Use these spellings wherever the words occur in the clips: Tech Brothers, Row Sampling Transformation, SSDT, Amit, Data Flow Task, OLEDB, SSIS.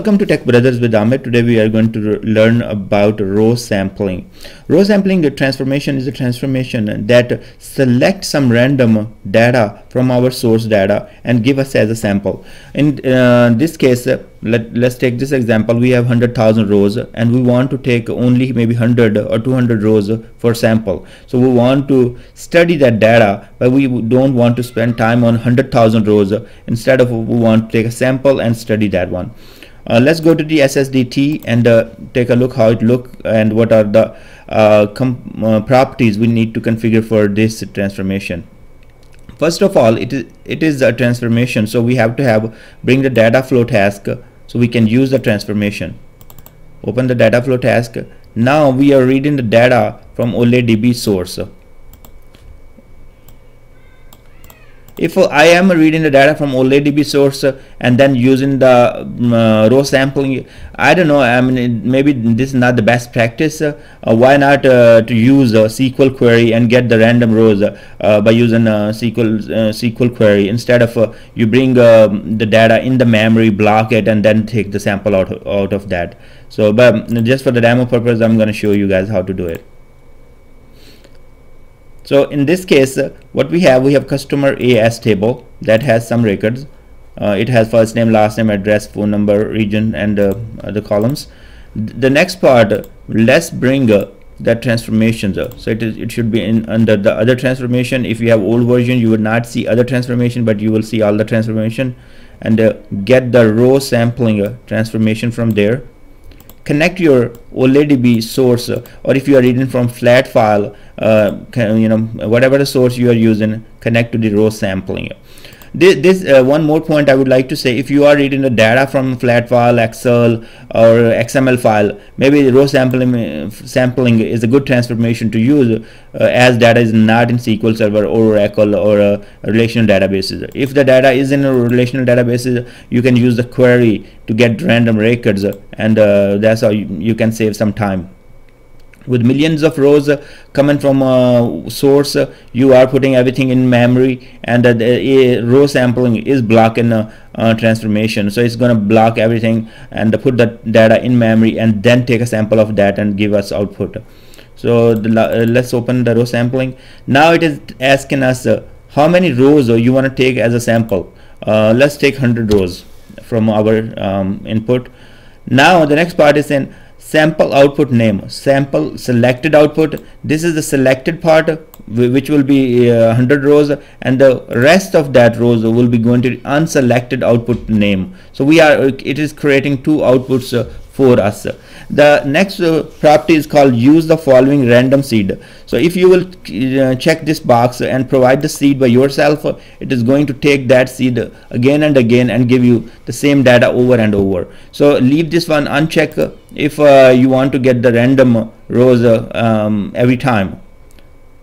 Welcome to Tech Brothers with Amit. Today we are going to learn about row sampling. Row sampling transformation is a transformation that selects some random data from our source data and give us as a sample. In this case, let's take this example. We have 100,000 rows and we want to take only maybe 100 or 200 rows for sample. So we want to study that data, but we don't want to spend time on 100,000 rows. Instead of, we want to take a sample and study that one. Let's go to the SSDT and take a look how it looks and what are the properties we need to configure for this transformation. First of all, it is a transformation, so we have to bring the data flow task so we can use the transformation. Open the data flow task. Now we are reading the data from OLEDB source. If I am reading the data from OLEDB source and then using the row sampling, I don't know, I mean, maybe this is not the best practice. Why not to use a SQL query and get the random rows by using a SQL query instead of you bring the data in the memory, block it, and then take the sample out of that. So, but just for the demo purpose, I'm going to show you guys how to do it. So in this case, what we have customer AS table that has some records. It has first name, last name, address, phone number, region, and the columns. The next part, let's bring that transformations. So it should be under the other transformation. If you have old version, you would not see other transformation, but you will see all the transformation. And get the row sampling transformation from there. Connect your OLEDB source, or if you are reading from flat file, whatever the source you are using, connect to the row sampling. This one more point I would like to say: if you are reading the data from flat file, Excel, or XML file, maybe the row sampling is a good transformation to use, as data is not in SQL Server or Oracle or relational databases. If the data is in a relational databases, you can use the query to get random records, and that's how you can save some time. With millions of rows coming from a source, you are putting everything in memory, and the row sampling is blocking transformation. So it's going to block everything and put the data in memory and then take a sample of that and give us output. So let's open the row sampling. Now it is asking us how many rows you want to take as a sample. Let's take 100 rows from our input. Now the next part is in sample output name, sample selected output. This is the selected part, which will be 100 rows, and the rest of that rows will be going to unselected output name. So it is creating two outputs for us. The next property is called use the following random seed. So if you will check this box and provide the seed by yourself, it is going to take that seed again and again and give you the same data over and over. So leave this one unchecked if you want to get the random rows every time.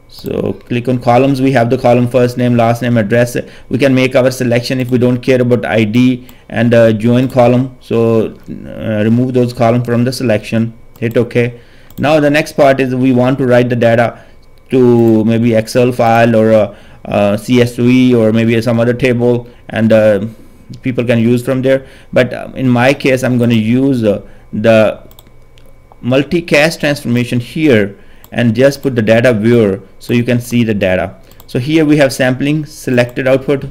So click on columns. We have the column first name, last name, address. We can make our selection if we don't care about ID, and join column. So remove those columns from the selection. Hit OK. Now the next part is we want to write the data to maybe Excel file or CSV or maybe some other table, and people can use from there. But in my case, I'm going to use the multicast transformation here and just put the data viewer so you can see the data. So here we have sampling selected output,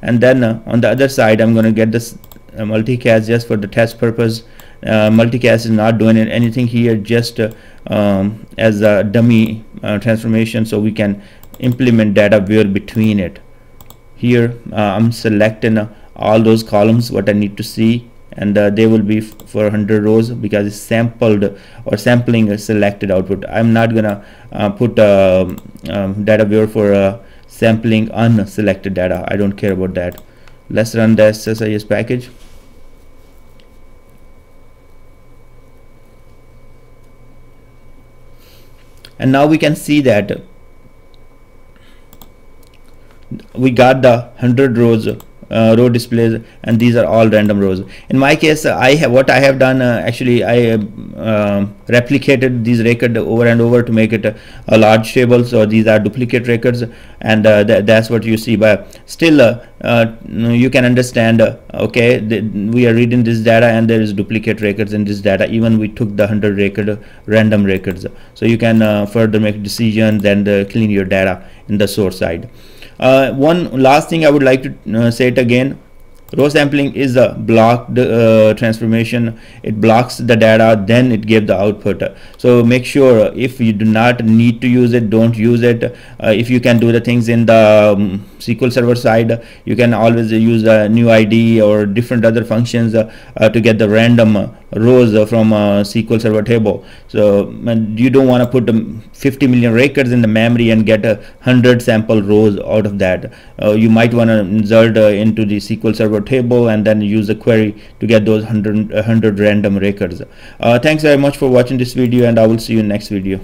and then on the other side I'm going to get this multicast just for the test purpose. Multicast is not doing anything here, just as a dummy transformation, so we can implement data viewer between it. Here I'm selecting all those columns what I need to see, and they will be for 100 rows because it's sampled or sampling a selected output. I'm not gonna put data viewer for sampling unselected data. I don't care about that. Let's run the SSIS package. And now we can see that we got the 100 rows row displays, and these are all random rows. In my case, I replicated these records over and over to make it a large table. So these are duplicate records, and that's what you see. But still you can understand, okay, we are reading this data and there is duplicate records in this data. Even we took the 100 random records, so you can further make decisions, then clean your data in the source side. One last thing I would like to say it again. Row sampling is a blocked transformation. It blocks the data, then it gives the output. So make sure if you do not need to use it, don't use it. If you can do the things in the SQL Server side, you can always use a new ID or different other functions to get the random rows from a SQL Server table. So you don't want to put 50 million records in the memory and get 100 sample rows out of that. You might want to insert into the SQL Server table and then use a query to get those 100 random records. Thanks very much for watching this video, and I will see you in next video.